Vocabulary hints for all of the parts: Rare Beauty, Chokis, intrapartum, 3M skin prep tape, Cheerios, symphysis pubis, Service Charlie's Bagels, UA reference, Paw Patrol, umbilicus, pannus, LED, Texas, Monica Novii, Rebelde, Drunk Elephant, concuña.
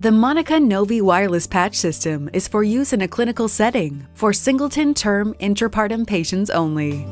The Monica Novii wireless patch system is for use in a clinical setting for singleton term intrapartum patients only.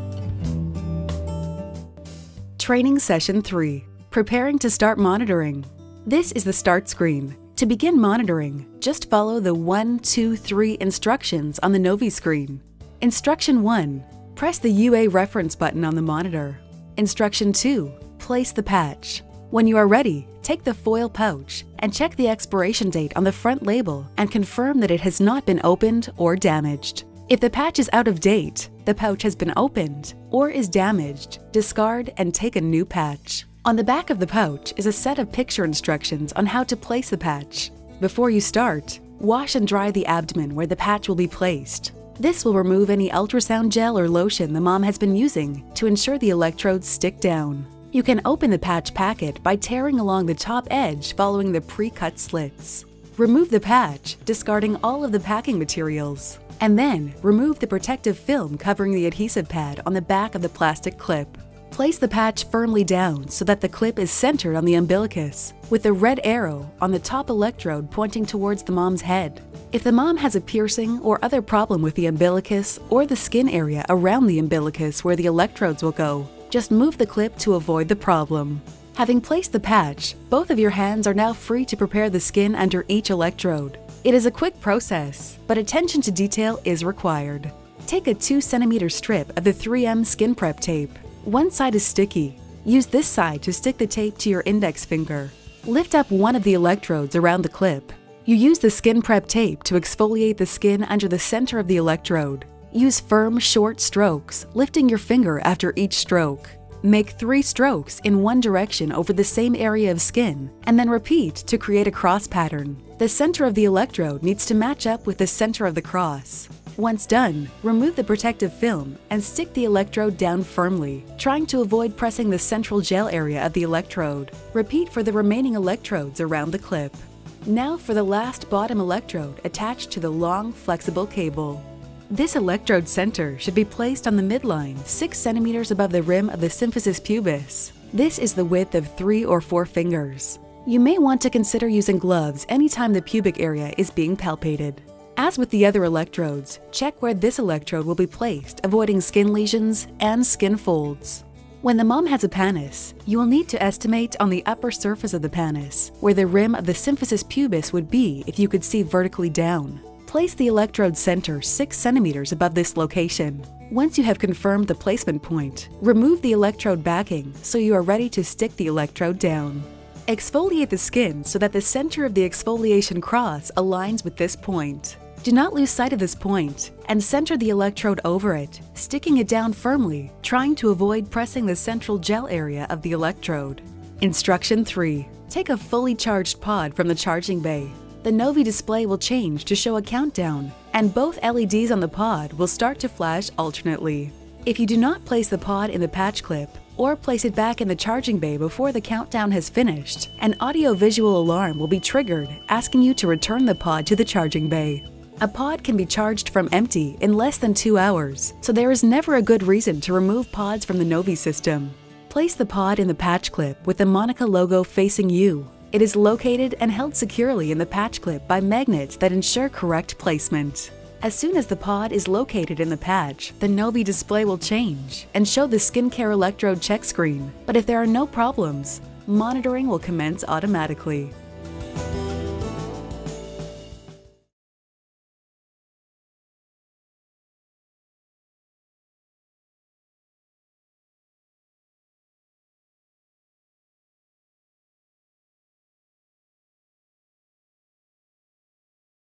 Training Session 3. Preparing to start monitoring. This is the start screen. To begin monitoring, just follow the 1, 2, 3 instructions on the Novii screen. Instruction 1. Press the UA reference button on the monitor. Instruction 2. Place the patch. When you are ready, take the foil pouch and check the expiration date on the front label and confirm that it has not been opened or damaged. If the patch is out of date, the pouch has been opened, or is damaged, discard and take a new patch. On the back of the pouch is a set of picture instructions on how to place the patch. Before you start, wash and dry the abdomen where the patch will be placed. This will remove any ultrasound gel or lotion the mom has been using to ensure the electrodes stick down. You can open the patch packet by tearing along the top edge following the pre-cut slits. Remove the patch, discarding all of the packing materials. And then, remove the protective film covering the adhesive pad on the back of the plastic clip. Place the patch firmly down so that the clip is centered on the umbilicus, with the red arrow on the top electrode pointing towards the mom's head. If the mom has a piercing or other problem with the umbilicus or the skin area around the umbilicus where the electrodes will go, just move the clip to avoid the problem. Having placed the patch, both of your hands are now free to prepare the skin under each electrode. It is a quick process, but attention to detail is required. Take a 2 cm strip of the 3M skin prep tape. One side is sticky. Use this side to stick the tape to your index finger. Lift up one of the electrodes around the clip. You use the skin prep tape to exfoliate the skin under the center of the electrode. Use firm, short strokes, lifting your finger after each stroke. Make 3 strokes in one direction over the same area of skin, and then repeat to create a cross pattern. The center of the electrode needs to match up with the center of the cross. Once done, remove the protective film and stick the electrode down firmly, trying to avoid pressing the central gel area of the electrode. Repeat for the remaining electrodes around the clip. Now for the last bottom electrode attached to the long, flexible cable. This electrode center should be placed on the midline 6 cm above the rim of the symphysis pubis. This is the width of 3 or 4 fingers. You may want to consider using gloves anytime the pubic area is being palpated. As with the other electrodes, check where this electrode will be placed, avoiding skin lesions and skin folds. When the mom has a pannus, you will need to estimate on the upper surface of the pannus, where the rim of the symphysis pubis would be if you could see vertically down. Place the electrode center 6 cm above this location. Once you have confirmed the placement point, remove the electrode backing so you are ready to stick the electrode down. Exfoliate the skin so that the center of the exfoliation cross aligns with this point. Do not lose sight of this point and center the electrode over it, sticking it down firmly, trying to avoid pressing the central gel area of the electrode. Instruction 3. Take a fully charged pod from the charging bay. The Novii display will change to show a countdown, and both LEDs on the pod will start to flash alternately. If you do not place the pod in the patch clip, or place it back in the charging bay before the countdown has finished, an audio-visual alarm will be triggered asking you to return the pod to the charging bay. A pod can be charged from empty in less than 2 hours, so there is never a good reason to remove pods from the Novii system. Place the pod in the patch clip with the Monica logo facing you. It is located and held securely in the patch clip by magnets that ensure correct placement. As soon as the pod is located in the patch, the Novii display will change and show the skincare electrode check screen. But if there are no problems, monitoring will commence automatically.